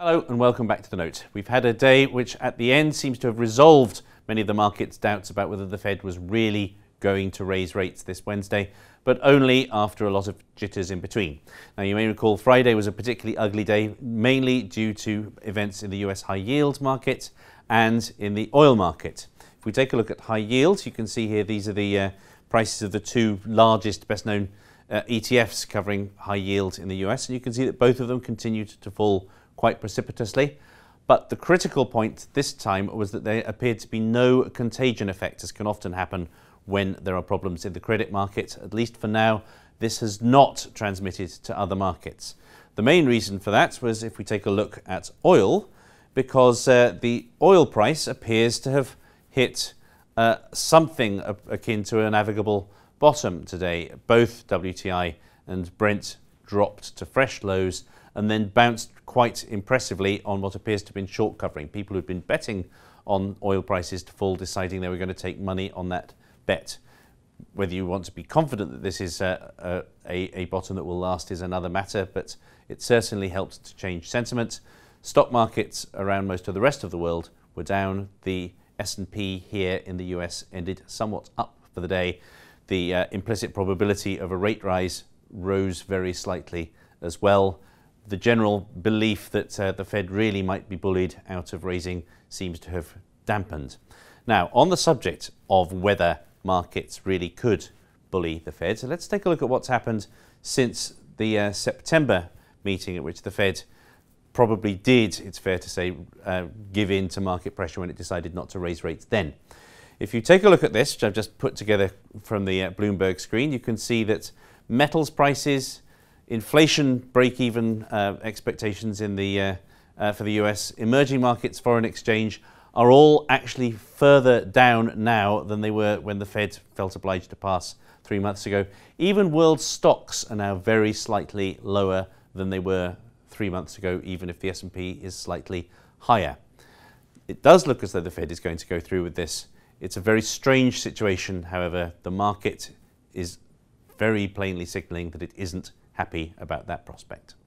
Hello and welcome back to The Note. We've had a day which at the end seems to have resolved many of the market's doubts about whether the Fed was really going to raise rates this Wednesday, but only after a lot of jitters in between. Now you may recall Friday was a particularly ugly day, mainly due to events in the US high yield market and in the oil market. If we take a look at high yields, you can see here these are the prices of the two largest best known ETFs covering high yield in the US, and you can see that both of them continued to fall quite precipitously, but the critical point this time was that there appeared to be no contagion effect, as can often happen when there are problems in the credit market. At least for now, this has not transmitted to other markets. The main reason for that was, if we take a look at oil, because the oil price appears to have hit something akin to a navigable bottom today. Both WTI and Brent dropped to fresh lows and then bounced quite impressively on what appears to have been short covering. People who'd been betting on oil prices to fall, deciding they were going to take money on that bet. Whether you want to be confident that this is a bottom that will last is another matter, but it certainly helped to change sentiment. Stock markets around most of the rest of the world were down. The S&P here in the US ended somewhat up for the day. The implicit probability of a rate rise rose very slightly as well. The general belief that the Fed really might be bullied out of raising seems to have dampened. Now, on the subject of whether markets really could bully the Fed, so let's take a look at what's happened since the September meeting at which the Fed probably did, it's fair to say, give in to market pressure when it decided not to raise rates then. If you take a look at this, which I've just put together from the Bloomberg screen, you can see that metals prices, inflation break-even expectations in the, for the US, emerging markets, foreign exchange are all actually further down now than they were when the Fed felt obliged to pass 3 months ago. Even world stocks are now very slightly lower than they were 3 months ago, even if the S&P is slightly higher. It does look as though the Fed is going to go through with this. It's a very strange situation, however. The market is very plainly signalling that it isn't happy about that prospect.